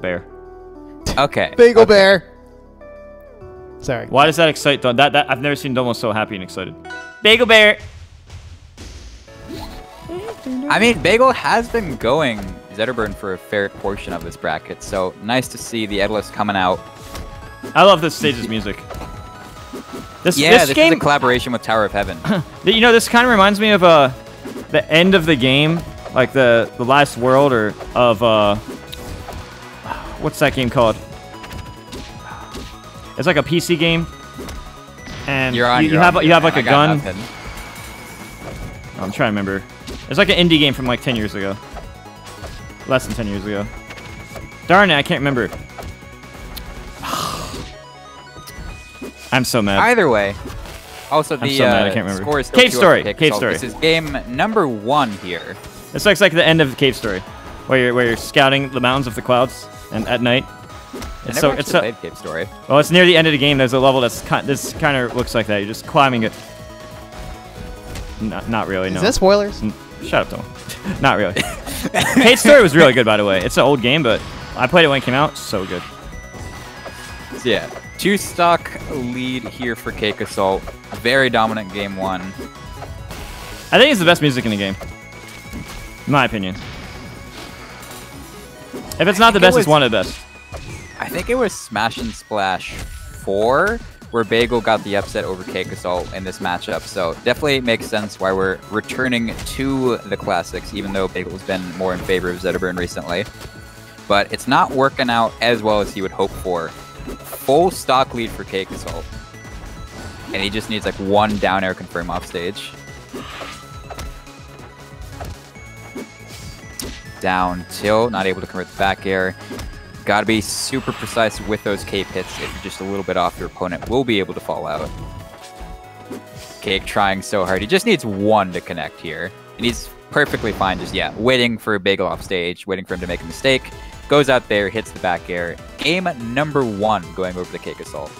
Bear. Okay. Bagel bear. Sorry. Why does that excite Don? That I've never seen Domo so happy and excited. Bagel bear. I mean, Bagel has been going Zetterburn for a fair portion of this bracket, so nice to see the Etalus coming out. I love this stage's music. This game is a collaboration with Tower of Heaven. You know, this kind of reminds me of the end of the game, like the last world, or of what's that game called? It's like a PC game, and you have like a gun. Nothing. I'm trying to remember. It's like an indie game from like 10 years ago. Less than 10 years ago. Darn it, I can't remember. I'm so mad. Either way. Also, the score is still Cave Story. Cave Story. This is game number 1 here. This looks like the end of Cave Story, where you're scouting the mounds of the clouds and at night. I never played Cave Story. Well, it's near the end of the game. There's a level that's this kind of looks like that. You're just climbing it. Not really. No. Is that spoilers? Shut up, Tom. Not really. Cave Story was really good, by the way. It's an old game, but I played it when it came out. So good. Yeah. 2-stock lead here for Cake Assault. A very dominant game one. I think it's the best music in the game. In my opinion. If it's not the best, it's one of the best. I think it was Smash and Splash 4 where Bagel got the upset over Cake Assault in this matchup. So definitely makes sense why we're returning to the classics, even though Bagel's been more in favor of Zetterburn recently. But it's not working out as well as he would hope for. Full stock lead for Cake Assault. And he just needs like one down air confirm off stage. Down tilt, not able to convert the back air. Gotta be super precise with those cape hits. If you're just a little bit off, your opponent will be able to fall out. Cake trying so hard. He just needs one to connect here. And he's perfectly fine just, yeah, waiting for Bagel off stage, waiting for him to make a mistake. Goes out there, hits the back air. Game number 1 going over the Cake Assault.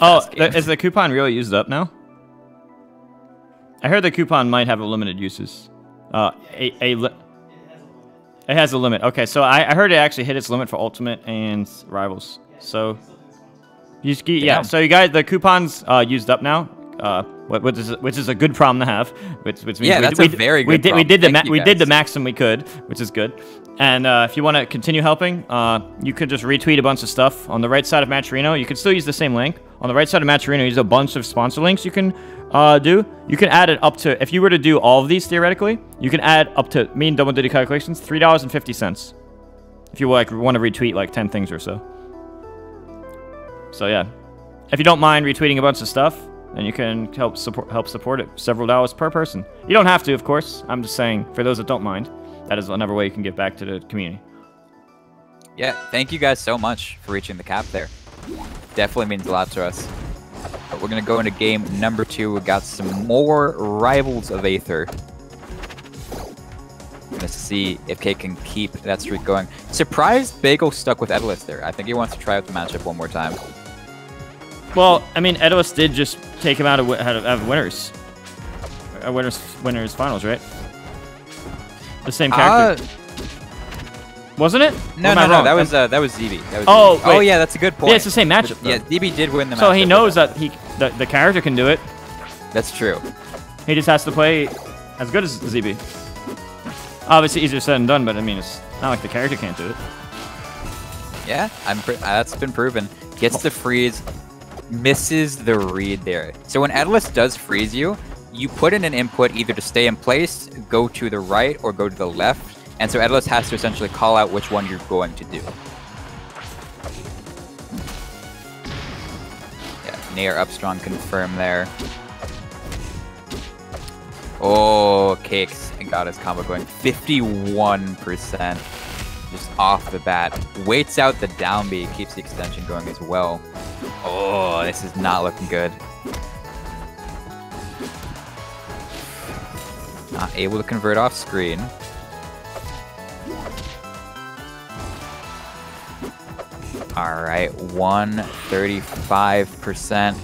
Oh, is the coupon really used up now? I heard the coupon might have a limited uses. It has a limit. Okay, so I heard it actually hit its limit for Ultimate and Rivals. So, so you guys, the coupon's used up now. Which is a good problem to have, which means we did the maximum we could, which is good. And if you want to continue helping, you could just retweet a bunch of stuff on the right side of Matcherino. You can still use the same link on the right side of Matcherino. Use a bunch of sponsor links you can do. You can add it up to, if you were to do all of these theoretically, you can add up to, me and Double Duty calculations, $3.50 if you like want to retweet like 10 things or so. So yeah, if you don't mind retweeting a bunch of stuff. And you can help support it, several dollars per person. You don't have to, of course. I'm just saying, for those that don't mind, that is another way you can give back to the community. Yeah, thank you guys so much for reaching the cap there. Definitely means a lot to us. But we're going to go into game number 2. We got some more Rivals of Aether. Let's see if Cake can keep that streak going. Surprised Bagel stuck with Etalus there. I think he wants to try out the matchup one more time. Well, I mean, Etalus did just take him out of winners finals, right? The same character, wasn't it? No, that was ZB. Oh yeah, that's a good point. Yeah, it's the same matchup. Yeah, ZB did win the matchup. So he knows that the character can do it. That's true. He just has to play as good as ZB. Obviously, easier said than done, but I mean, it's not like the character can't do it. Yeah, that's been proven. Gets the freeze. Misses the read there. So when Etalus does freeze you, you put in an input either to stay in place, go to the right, or go to the left. And so Etalus has to essentially call out which one you're going to do. Yeah, Nair up strong confirm there. Oh, Cakes got his combo going. 51%. Just off the bat. Waits out the down B, keeps the extension going as well. Oh, this is not looking good. Not able to convert off screen. All right, 135%.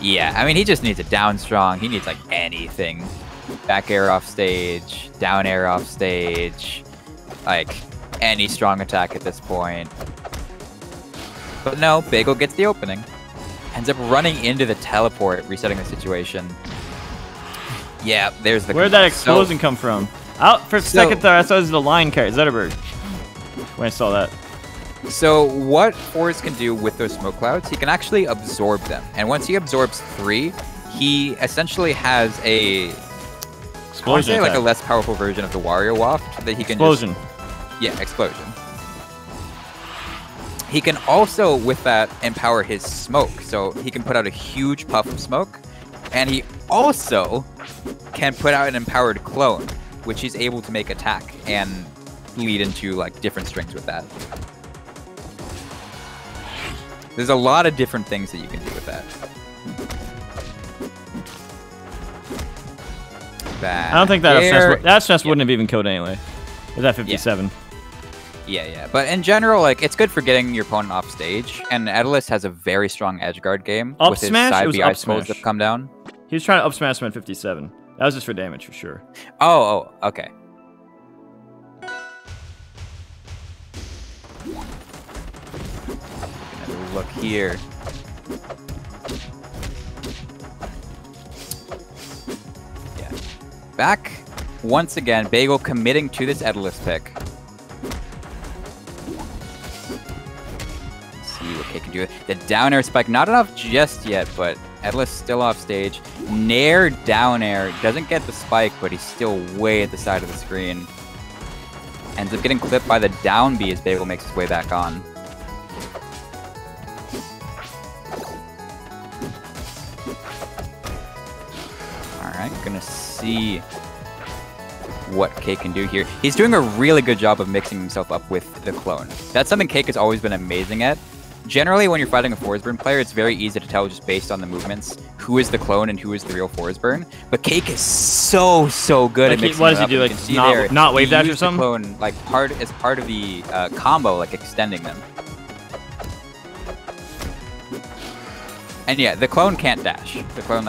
Yeah, I mean, he just needs a down strong. He needs like anything back air off stage, down air off stage, like any strong attack at this point. But no, Bagel gets the opening. Ends up running into the teleport, resetting the situation. Yeah, there's the... Where'd that explosion come from? Out for a second there, I saw it was the line carry, Zetterberg. When I saw that. So what Forrest can do with those smoke clouds, he can actually absorb them. And once he absorbs three, he essentially has a... explosion. I want to say like a less powerful version of the Wario Waft that he can explosion. Just... yeah, explosion. He can also, with that, empower his smoke. So he can put out a huge puff of smoke. And he also can put out an empowered clone, which he's able to make attack and lead into like different strings with that. There's a lot of different things that you can do with that. I don't think that obsessed, wouldn't have even killed anyway. It was at 57. Yeah, yeah. But in general, like, it's good for getting your opponent off stage. And Etalus has a very strong edge guard game. Up with his smash? Side BI smokes that come down. He was trying to up smash him at 57. That was just for damage, for sure. Oh, oh, okay. Look here. Yeah. Back once again, Bagel committing to this Etalus pick. Let's see what Cake can do. The down air spike, not enough just yet, but Etalus still off stage. Nair down air, doesn't get the spike, but he's still way at the side of the screen. Ends up getting clipped by the down B as Bagel makes his way back on. Gonna see what Cake can do here. He's doing a really good job of mixing himself up with the clone. That's something Cake has always been amazing at. Generally, when you're fighting a Forsburn player, it's very easy to tell just based on the movements who is the clone and who is the real Forsburn. But Cake is so good at mixing up. What does he do? Like not wave dash or something? Clone, like as part of the combo, like extending them. And yeah, the clone can't dash. The clone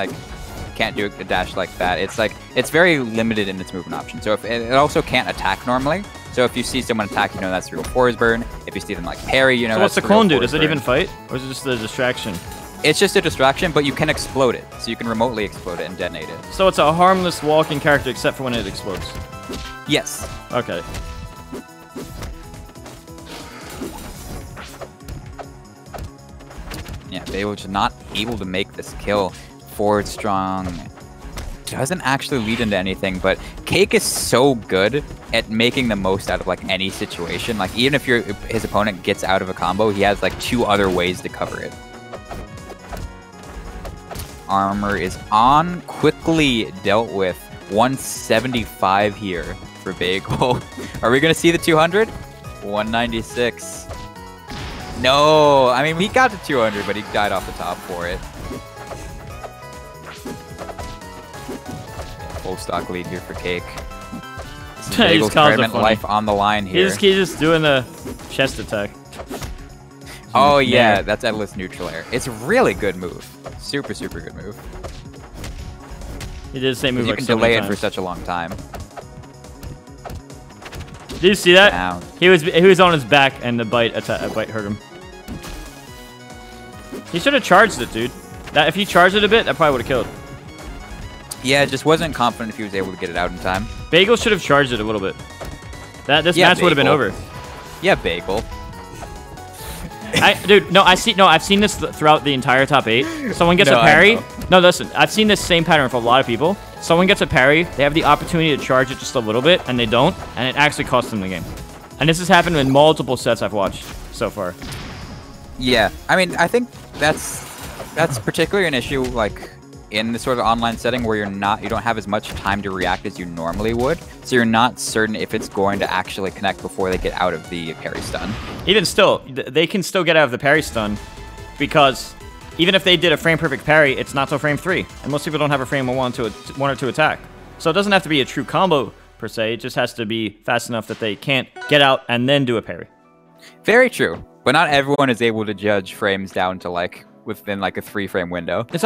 can't do a dash like that. It's like, it's very limited in its movement option. So if it also can't attack normally. So if you see someone attack, you know that's the real Forsburn. If you see them like parry, you know. So what's the clone do? Does it even fight, or is it just a distraction? It's just a distraction, but you can explode it. So you can remotely explode it and detonate it. So it's a harmless walking character, except for when it explodes. Yes. Okay. Yeah, they were just not able to make this kill. Forward strong doesn't actually lead into anything, but Cake is so good at making the most out of like any situation. Like even if his opponent gets out of a combo, he has like two other ways to cover it. Armor is on, quickly dealt with. 175 here for Bagel. Are we gonna see the 200? 196. No, I mean, he got to 200, but he died off the top for it. Full stock lead here for Cake. Bagel's tournament life on the line here. He's just doing a chest attack. Oh yeah, that's Etalus neutral air. It's a really good move. Super, super good move. He did the same move. You can delay it for such a long time. Did you see that? Down. He was on his back, and the bite hurt him. He should have charged it, dude. That if he charged it a bit, that probably would have killed. Yeah, just wasn't confident if he was able to get it out in time. Bagel should have charged it a little bit. This match would have been over. Yeah, Bagel. I've seen this throughout the entire top 8. Someone gets a parry. No, listen, I've seen this same pattern for a lot of people. Someone gets a parry, they have the opportunity to charge it just a little bit, and they don't, and it actually costs them the game. And this has happened in multiple sets I've watched so far. Yeah, I mean, I think that's particularly an issue, like, in this sort of online setting where you don't have as much time to react as you normally would, so you're not certain if it's going to actually connect before they get out of the parry stun. Even still, they can still get out of the parry stun, because even if they did a frame perfect parry, it's not till frame 3, and most people don't have a frame of one or two attack. So it doesn't have to be a true combo per se. It just has to be fast enough that they can't get out and then do a parry. Very true, but not everyone is able to judge frames down to like within like a 3-frame window. It's